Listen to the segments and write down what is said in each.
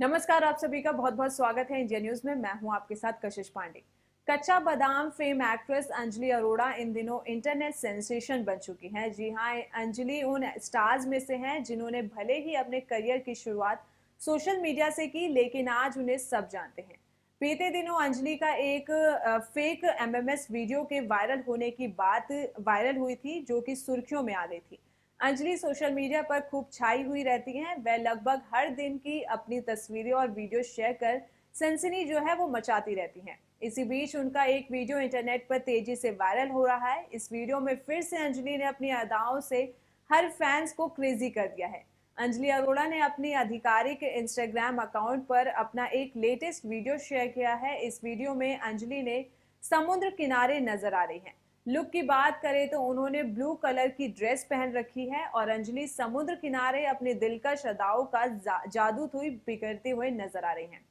नमस्कार, आप सभी का बहुत बहुत स्वागत है इंडिया न्यूज में। मैं हूं आपके साथ कशिश पांडे। कच्चा बादाम फेम एक्ट्रेस अंजलि अरोड़ा इन दिनों इंटरनेट सेंसेशन बन चुकी हैं। जी हां, अंजलि उन स्टार्स में से हैं जिन्होंने भले ही अपने करियर की शुरुआत सोशल मीडिया से की, लेकिन आज उन्हें सब जानते हैं। बीते दिनों अंजलि का एक फेक MMS वीडियो के वायरल होने की बात वायरल हुई थी, जो कि सुर्खियों में आ गई थी। अंजलि सोशल मीडिया पर खूब छाई हुई रहती हैं। वह लगभग हर दिन की अपनी तस्वीरें और वीडियो शेयर कर सनसनी जो है वो मचाती रहती हैं। इसी बीच उनका एक वीडियो इंटरनेट पर तेजी से वायरल हो रहा है। इस वीडियो में फिर से अंजलि ने अपनी अदाओं से हर फैंस को क्रेजी कर दिया है। अंजलि अरोड़ा ने अपनी आधिकारिक इंस्टाग्राम अकाउंट पर अपना एक लेटेस्ट वीडियो शेयर किया है। इस वीडियो में अंजलि ने समुद्र किनारे नजर आ रही हैं। लुक की बात करें तो उन्होंने ब्लू कलर की ड्रेस पहन रखी है और अंजलि समुद्र किनारे अपने दिलकश अदाओं का जादू थोई बिखरते हुए नजर आ रही हैं।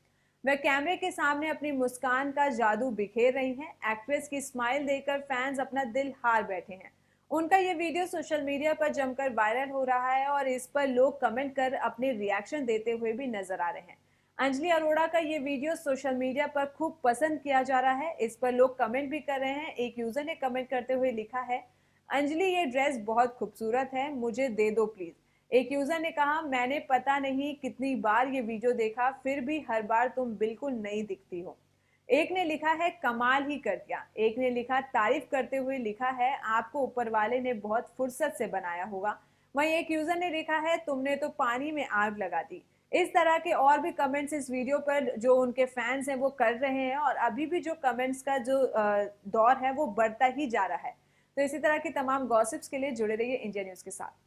वह कैमरे के सामने अपनी मुस्कान का जादू बिखेर रही हैं। एक्ट्रेस की स्माइल देखकर फैंस अपना दिल हार बैठे हैं। उनका ये वीडियो सोशल मीडिया पर जमकर वायरल हो रहा है और इस पर लोग कमेंट कर अपने रिएक्शन देते हुए भी नजर आ रहे हैं। अंजलि अरोड़ा का ये वीडियो सोशल मीडिया पर खूब पसंद किया जा रहा है। इस पर लोग कमेंट भी कर रहे हैं। एक यूजर ने कमेंट करते हुए लिखा है, अंजलि ये ड्रेस बहुत खूबसूरत है, मुझे दे दो प्लीज। एक यूजर ने कहा, मैंने पता नहीं कितनी बार ये वीडियो देखा, फिर भी हर बार तुम बिल्कुल नहीं दिखती हो। एक ने लिखा है, कमाल ही कर दिया। एक ने लिखा, तारीफ करते हुए लिखा है, आपको ऊपर वाले ने बहुत फुर्सत से बनाया होगा। वहीं एक यूजर ने लिखा है, तुमने तो पानी में आग लगा दी। इस तरह के और भी कमेंट्स इस वीडियो पर जो उनके फैंस हैं वो कर रहे हैं और अभी भी जो कमेंट्स का जो दौर है वो बढ़ता ही जा रहा है। तो इसी तरह की तमाम गॉसिप्स के लिए जुड़े रहिए इंडिया न्यूज़ के साथ।